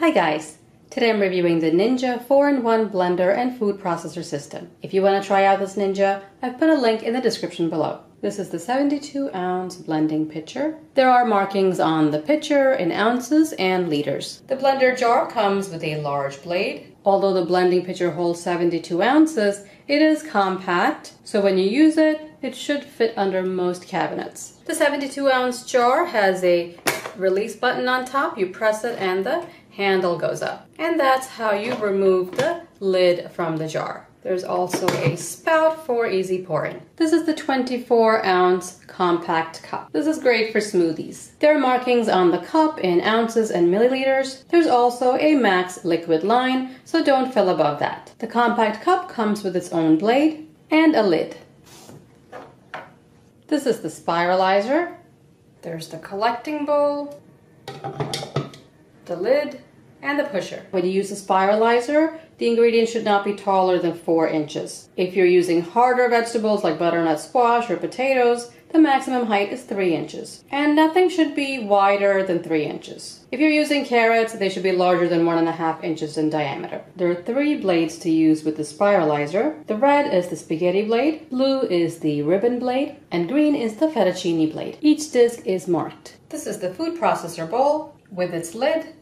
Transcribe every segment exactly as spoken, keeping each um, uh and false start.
Hi guys, today I'm reviewing the Ninja four in one blender and food processor system. If you want to try out this Ninja, I've put a link in the description below. This is the seventy-two ounce blending pitcher. There are markings on the pitcher in ounces and liters. The blender jar comes with a large blade. Although the blending pitcher holds seventy-two ounces, it is compact, so when you use it, it should fit under most cabinets. The seventy-two ounce jar has a release button on top. You press it and the handle goes up. And that's how you remove the lid from the jar. There's also a spout for easy pouring. This is the twenty-four ounce compact cup. This is great for smoothies. There are markings on the cup in ounces and milliliters. There's also a max liquid line, so don't fill above that. The compact cup comes with its own blade and a lid. This is the spiralizer. There's the collecting bowl, the lid, and the pusher. When you use a spiralizer, the ingredients should not be taller than four inches. If you're using harder vegetables like butternut squash or potatoes, the maximum height is three inches. And nothing should be wider than three inches. If you're using carrots, they should be larger than one and a half inches in diameter. There are three blades to use with the spiralizer. The red is the spaghetti blade, blue is the ribbon blade, and green is the fettuccine blade. Each disc is marked. This is the food processor bowl with its lid.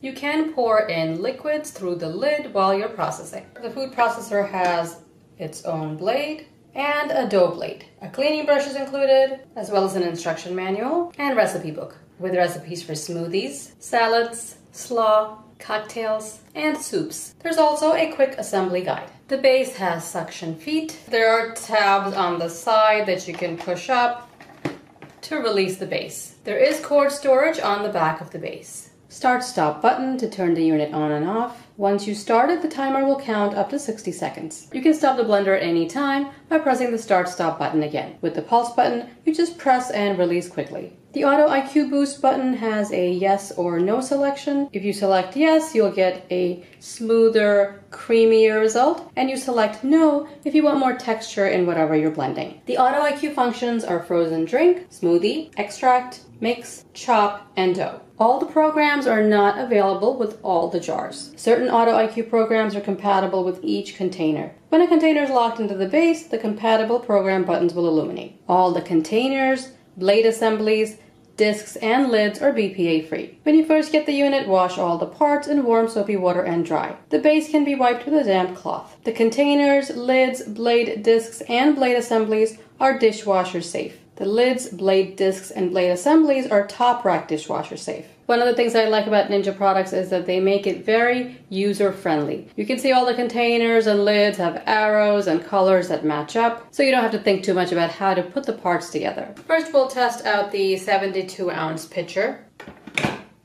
You can pour in liquids through the lid while you're processing. The food processor has its own blade and a dough blade. A cleaning brush is included, as well as an instruction manual and recipe book with recipes for smoothies, salads, slaw, cocktails, and soups. There's also a quick assembly guide. The base has suction feet. There are tabs on the side that you can push up to release the base. There is cord storage on the back of the base. Start-stop button to turn the unit on and off. Once you start it, the timer will count up to sixty seconds. You can stop the blender at any time by pressing the start-stop button again. With the pulse button, you just press and release quickly. The Auto I Q Boost button has a yes or no selection. If you select yes, you'll get a smoother, creamier result, and you select no if you want more texture in whatever you're blending. The Auto I Q functions are frozen drink, smoothie, extract, mix, chop, and dough. All the programs are not available with all the jars. Certain Auto I Q programs are compatible with each container. When a container is locked into the base, the compatible program buttons will illuminate. All the containers, blade assemblies, discs, and lids are B P A-free. When you first get the unit, wash all the parts in warm soapy water and dry. The base can be wiped with a damp cloth. The containers, lids, blade discs, and blade assemblies are dishwasher safe. The lids, blade discs, and blade assemblies are top rack dishwasher safe. One of the things I like about Ninja products is that they make it very user-friendly. You can see all the containers and lids have arrows and colors that match up, so you don't have to think too much about how to put the parts together. First, we'll test out the seventy-two ounce pitcher.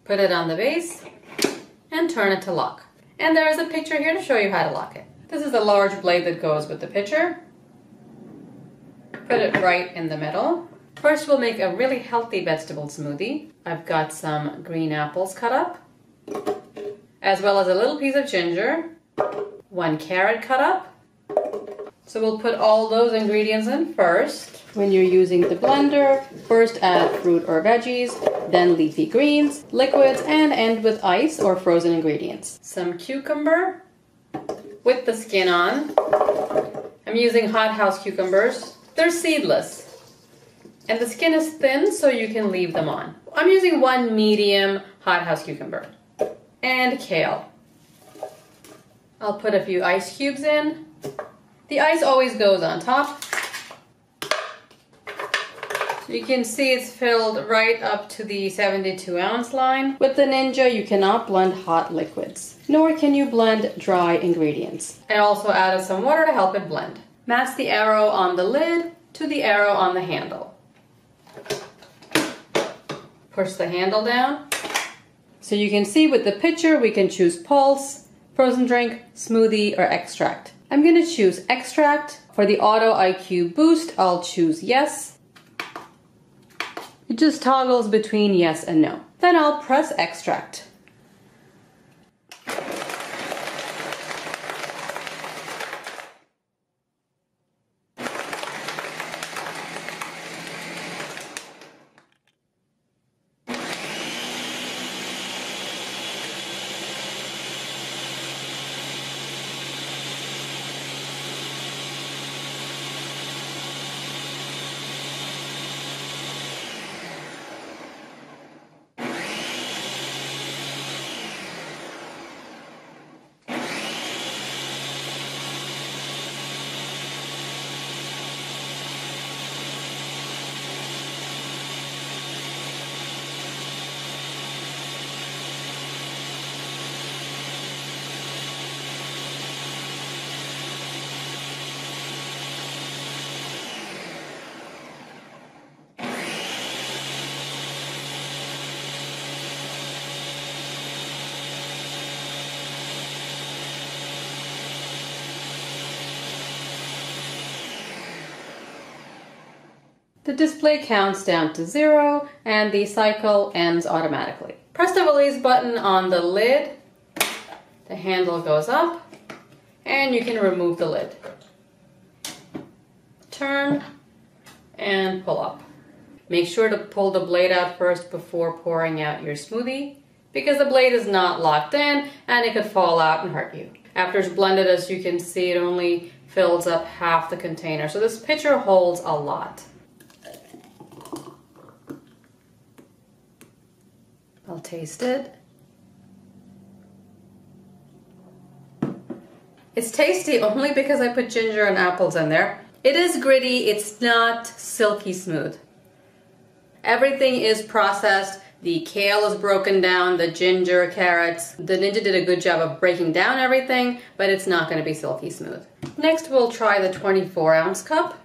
Put it on the base and turn it to lock. And there is a picture here to show you how to lock it. This is a large blade that goes with the pitcher. Put it right in the middle. First, we'll make a really healthy vegetable smoothie. I've got some green apples cut up, as well as a little piece of ginger, one carrot cut up. So we'll put all those ingredients in first. When you're using the blender, first add fruit or veggies, then leafy greens, liquids, and end with ice or frozen ingredients. Some cucumber with the skin on. I'm using hothouse cucumbers. They're seedless, and the skin is thin, so you can leave them on. I'm using one medium hothouse cucumber and kale. I'll put a few ice cubes in. The ice always goes on top. You can see it's filled right up to the seventy-two ounce line. With the Ninja, you cannot blend hot liquids, nor can you blend dry ingredients. I also added some water to help it blend. Match the arrow on the lid to the arrow on the handle. Push the handle down. So you can see with the pitcher, we can choose pulse, frozen drink, smoothie, or extract. I'm gonna choose extract. For the Auto I Q Boost, I'll choose yes. It just toggles between yes and no. Then I'll press extract. The display counts down to zero and the cycle ends automatically. Press the release button on the lid, the handle goes up, and you can remove the lid. Turn and pull up. Make sure to pull the blade out first before pouring out your smoothie, because the blade is not locked in and it could fall out and hurt you. After it's blended, as you can see, it only fills up half the container. So this pitcher holds a lot. I'll taste it. It's tasty only because I put ginger and apples in there. It is gritty, it's not silky smooth. Everything is processed. The kale is broken down, the ginger, carrots. The Ninja did a good job of breaking down everything, but it's not going to be silky smooth. Next, we'll try the twenty-four ounce cup.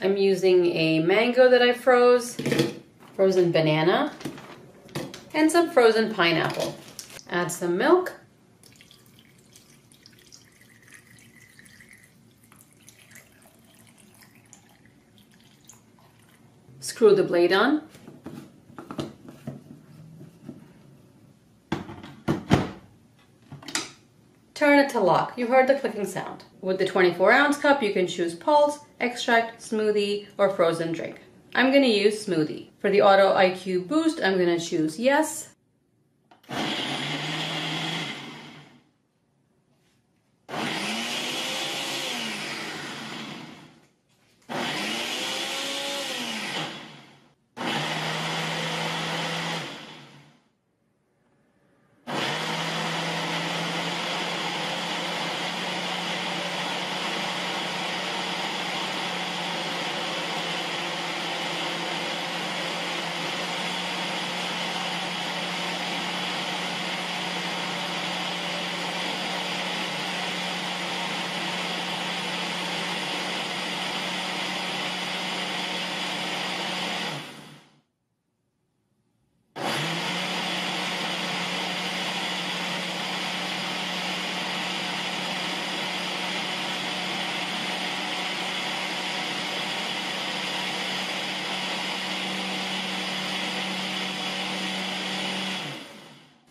I'm using a mango that I froze, frozen banana, and some frozen pineapple. Add some milk. Screw the blade on. Turn it to lock. You heard the clicking sound. With the twenty-four ounce cup, you can choose pulse, extract, smoothie, or frozen drink. I'm going to use smoothie. For the Auto I Q Boost, I'm going to choose yes.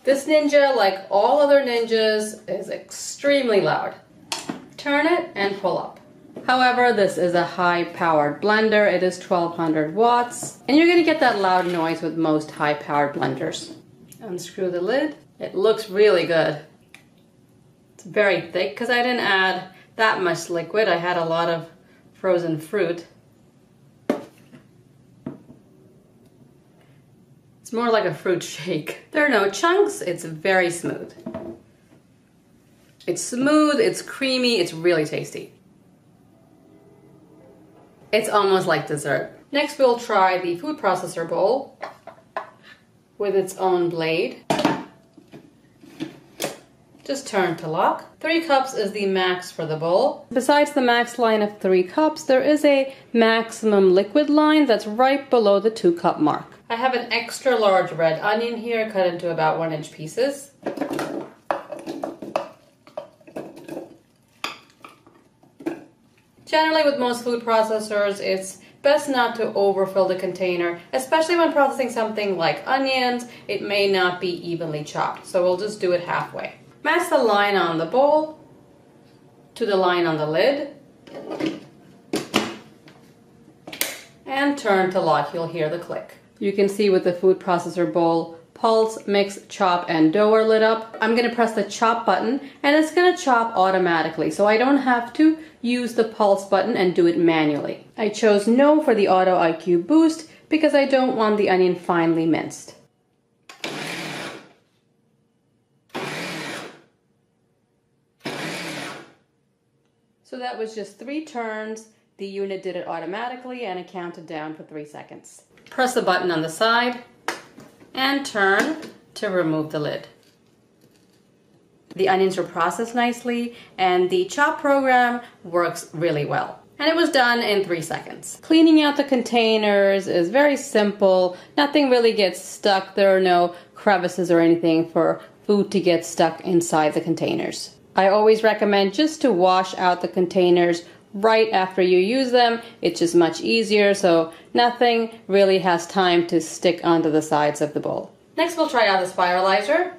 This Ninja, like all other Ninjas, is extremely loud. Turn it and pull up. However, this is a high-powered blender. It is twelve hundred watts, and you're going to get that loud noise with most high-powered blenders. Unscrew the lid. It looks really good. It's very thick because I didn't add that much liquid. I had a lot of frozen fruit. It's more like a fruit shake. There are no chunks, it's very smooth. It's smooth, it's creamy, it's really tasty. It's almost like dessert. Next, we'll try the food processor bowl with its own blade. Just turn to lock. Three cups is the max for the bowl. Besides the max line of three cups, there is a maximum liquid line that's right below the two cup mark. I have an extra large red onion here cut into about one inch pieces. Generally with most food processors, it's best not to overfill the container, especially when processing something like onions. It may not be evenly chopped, so we'll just do it halfway. Match the line on the bowl to the line on the lid and turn to lock. You'll hear the click. You can see with the food processor bowl, pulse, mix, chop, and dough are lit up. I'm going to press the chop button and it's going to chop automatically, so I don't have to use the pulse button and do it manually. I chose no for the Auto I Q Boost because I don't want the onion finely minced. So that was just three turns. The unit did it automatically and it counted down for three seconds. Press the button on the side and turn to remove the lid. The onions were processed nicely and the chop program works really well. And it was done in three seconds. Cleaning out the containers is very simple. Nothing really gets stuck. There are no crevices or anything for food to get stuck inside the containers. I always recommend just to wash out the containers right after you use them. It's just much easier, so nothing really has time to stick onto the sides of the bowl. Next we'll try out the spiralizer.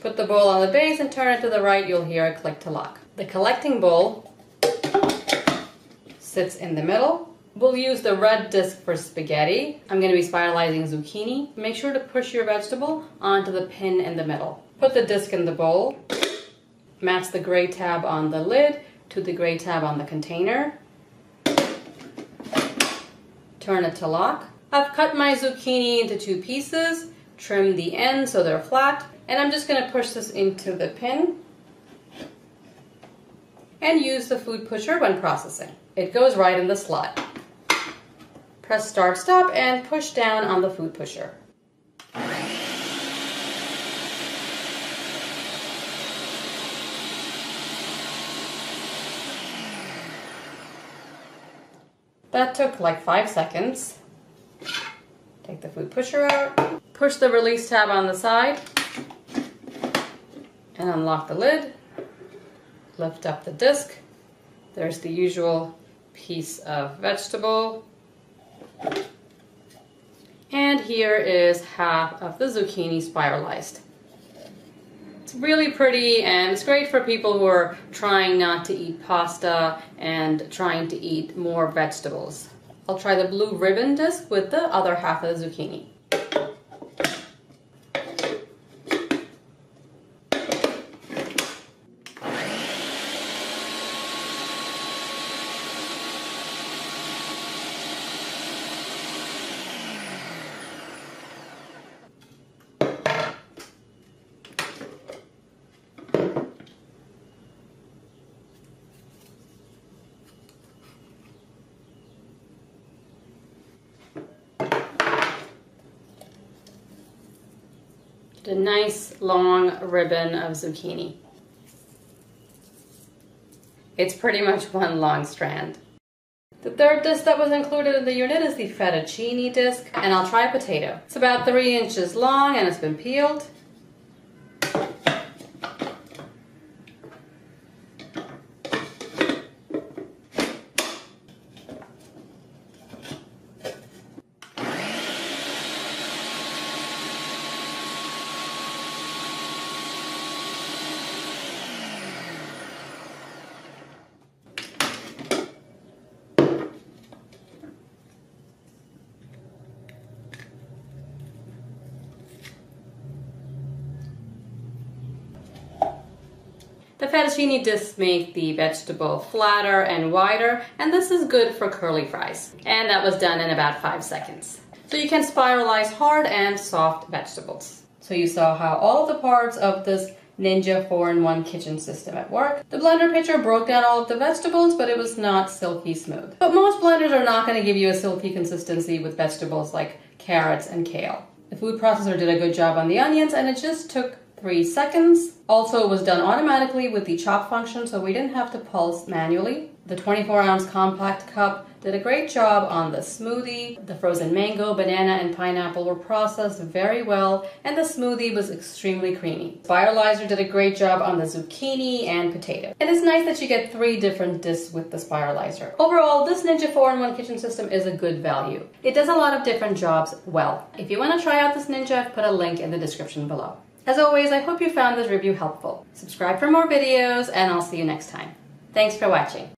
Put the bowl on the base and turn it to the right, you'll hear a click to lock. The collecting bowl sits in the middle. We'll use the red disc for spaghetti. I'm going to be spiralizing zucchini. Make sure to push your vegetable onto the pin in the middle. Put the disc in the bowl. Match the gray tab on the lid to the gray tab on the container. Turn it to lock. I've cut my zucchini into two pieces, trim the ends so they're flat, and I'm just going to push this into the pin and use the food pusher when processing. It goes right in the slot. Press start stop and push down on the food pusher. That took like five seconds. Take the food pusher out, push the release tab on the side, and unlock the lid. Lift up the disc. There's the usual piece of vegetable. And here is half of the zucchini spiralized. It's really pretty and it's great for people who are trying not to eat pasta and trying to eat more vegetables. I'll try the blue ribbon disc with the other half of the zucchini. A nice long ribbon of zucchini. It's pretty much one long strand. The third disc that was included in the unit is the fettuccine disc, and I'll try potato. It's about three inches long and it's been peeled. The fettuccine discs make the vegetable flatter and wider, and this is good for curly fries. And that was done in about five seconds. So you can spiralize hard and soft vegetables. So you saw how all the parts of this Ninja four in one kitchen system at work. The blender pitcher broke down all of the vegetables, but it was not silky smooth. But most blenders are not going to give you a silky consistency with vegetables like carrots and kale. The food processor did a good job on the onions, and it just took three seconds. Also, it was done automatically with the chop function, so we didn't have to pulse manually. The twenty-four ounce compact cup did a great job on the smoothie. The frozen mango, banana, and pineapple were processed very well, and the smoothie was extremely creamy. Spiralizer did a great job on the zucchini and potato. And it's nice that you get three different discs with the spiralizer. Overall, this Ninja four in one kitchen system is a good value. It does a lot of different jobs well. If you want to try out this Ninja, I've put a link in the description below. As always, I hope you found this review helpful. Subscribe for more videos, and I'll see you next time. Thanks for watching.